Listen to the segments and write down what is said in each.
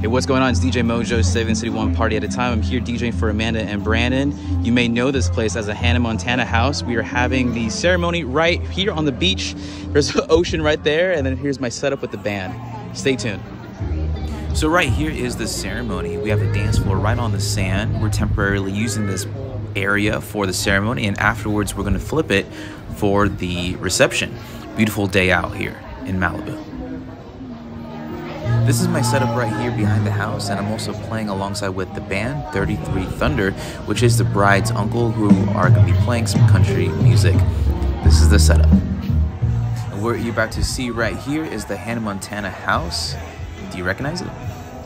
Hey, what's going on? It's DJ Mojo, 7 City 1 Party at a Time. I'm here DJing for Amanda and Brandon. You may know this place as a Hannah Montana house. We are having the ceremony right here on the beach. There's the ocean right there, and then here's my setup with the band. Stay tuned. So right here is the ceremony. We have a dance floor right on the sand. We're temporarily using this area for the ceremony, and afterwards we're going to flip it for the reception. Beautiful day out here in Malibu. This is my setup right here behind the house, and I'm also playing alongside with the band 33 Thunder, which is the bride's uncle, who are going to be playing some country music. This is the setup. And what you're about to see right here is the Hannah Montana house. Do you recognize it?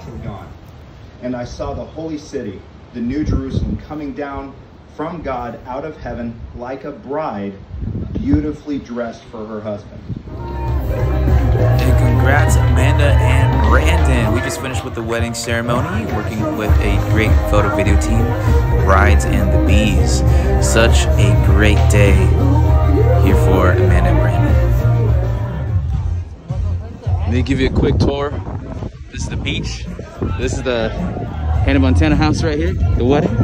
From God. And I saw the holy city, the New Jerusalem, coming down from God out of heaven like a bride, beautifully dressed for her husband. And congrats, Amanda and Brandon. We just finished with the wedding ceremony, working with a great photo video team, the brides and the bees. Such a great day here for Amanda and Brandon. Let me give you a quick tour. This is the beach. This is the Hannah Montana house right here, the wedding.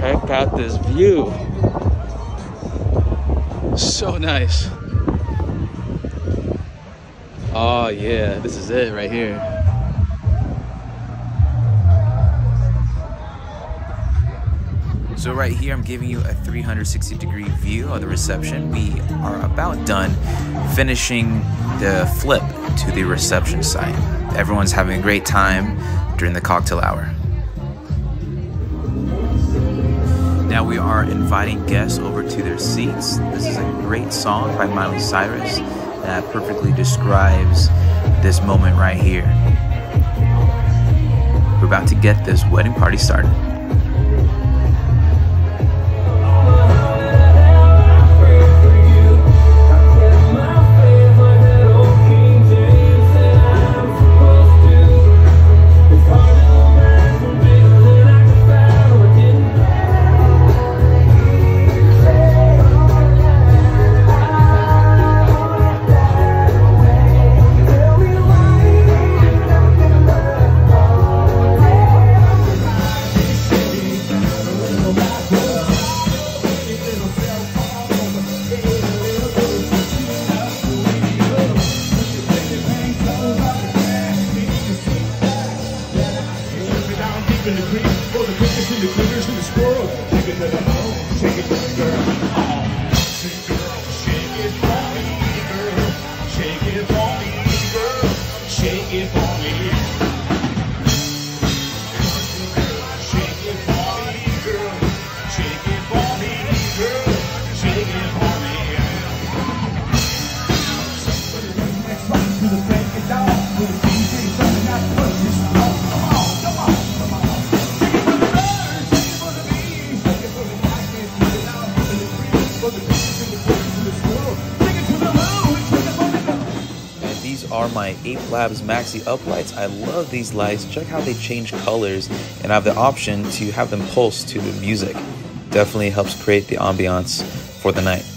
Check out this view. So nice. Oh yeah, this is it right here. So right here, I'm giving you a 360-degree view of the reception. We are about done finishing the flip to the reception site. Everyone's having a great time during the cocktail hour. Now we are inviting guests over to their seats. This is a great song by Miley Cyrus that perfectly describes this moment right here. We're about to get this wedding party started. Are my Ape Labs Maxi uplights. I love these lights. Check how they change colors, and I have the option to have them pulse to the music. Definitely helps create the ambiance for the night.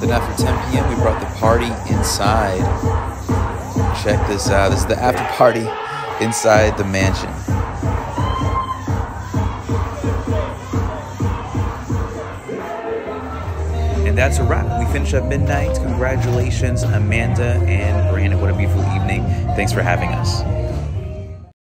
Then after 10 p.m. we brought the party inside. Check this out. This is the after party inside the mansion. And that's a wrap. We finish at midnight. Congratulations, Amanda and Brandon. What a beautiful evening. Thanks for having us.